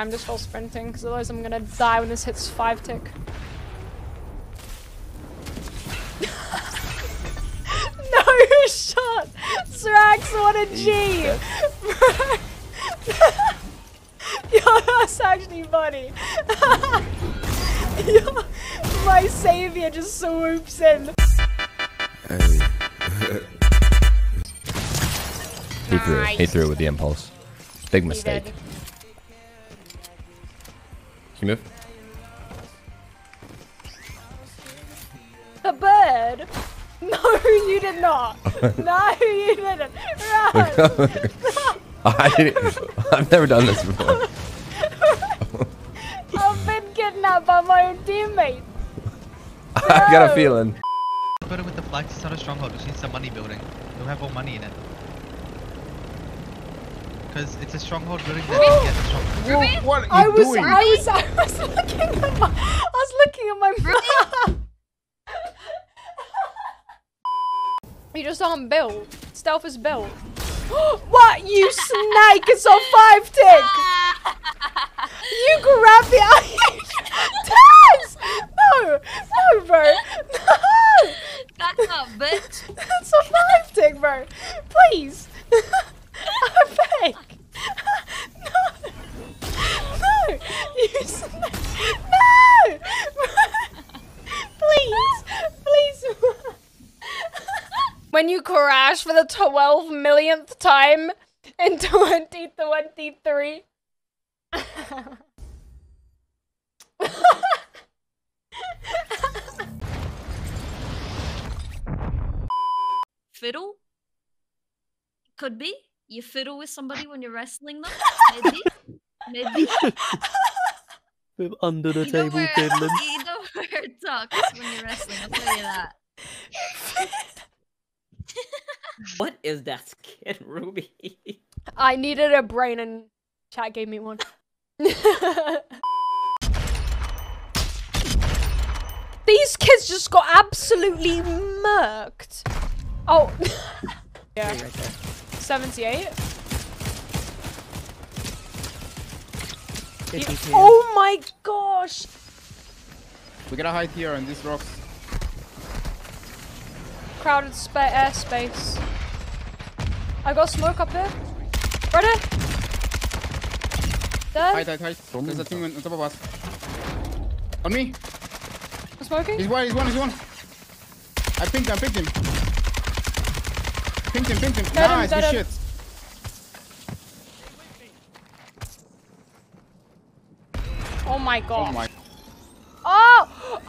I'm just all sprinting because otherwise I'm gonna die when this hits 5 tick. No shot! SRAX, what a G! Yo, that's actually funny. Yo, my savior just swoops in. Hey. He threw it. He threw it with the impulse. Big mistake. Can you move? A bird? No, you did not. No, you didn't. Run. I've never done this before. I've been kidnapped by my own teammate. I've got a feeling. Put it with the flags. It's not a stronghold. It just needs some money building. It'll have all money in it. Because it's a stronghold building that didn't get a stronghold. Ruben? What are you doing? I was looking at my... You just aren't built. Stealth is built. What? You snake! It's on 5 tick! You grabbed the... Taz! No! No, bro! No! That's not bitch. That's on 5 tick, bro. Please! When you crash for the 12 millionth time in 2023. Fiddle? Could be. You fiddle with somebody when you're wrestling them. Maybe. Maybe. With under the table fiddling. You know where it talks when you're wrestling, I'll tell you that. What is that skin, Ruby? I needed a brain and chat gave me one. These kids just got absolutely murked. Oh. Yeah. Right there. 78. 52. Oh my gosh. We're gonna hide here on these rocks. Crowded airspace. I got smoke up there. Right here. Dead. Hide. There's a team on top of us. On me. I'm smoking. He's one. I pinged him. Pinged him. Dead. Nice, good shit. Oh my god.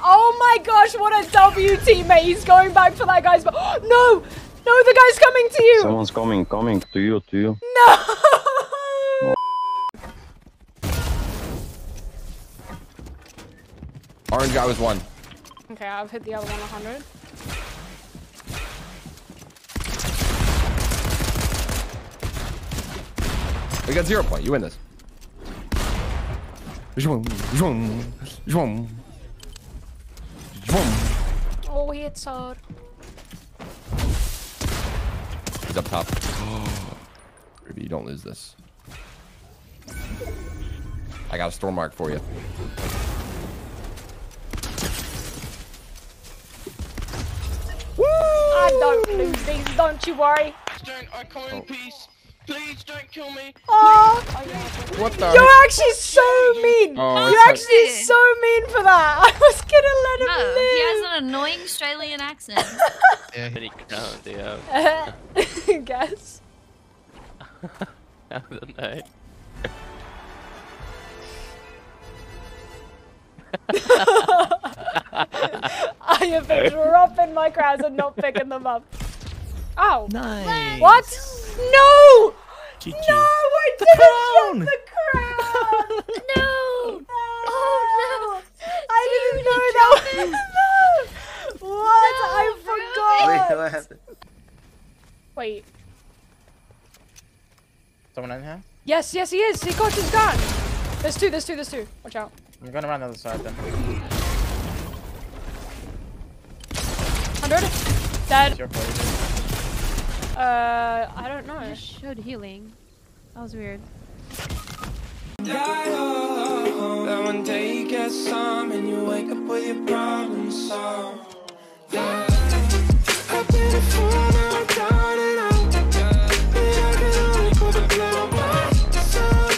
Oh my gosh, what a W, teammate. He's going back for that guy's... No! No, the guy's coming to you! Someone's coming to you. No! Orange guy was one. Okay, I've hit the other one 100. We got 0 point. You win this. Oh, he hits hard. He's up top. Ruby, you don't lose this. I got a storm mark for you. Woo! I don't lose these, don't you worry. I call in peace. Please don't kill me. Oh, what the? You're actually so mean. Oh, you're actually so mean for that. I was gonna let him live. He has an annoying Australian accent. Yeah, he can't do that. Guess. I don't know. I have been dropping my crowds and not picking them up. Oh. Nice. What? No! Gigi. No, I didn't get the crown! No! Oh, no! I didn't know that was... No! What? No, I forgot! Wait, what happened? Wait. Someone in here? Yes, he is! He got his gun! There's two. Watch out. I'm gonna run the other side then. 100? Dead. I don't know. Just showed healing. That was weird. That one day you get some and you wake up with your problems solved.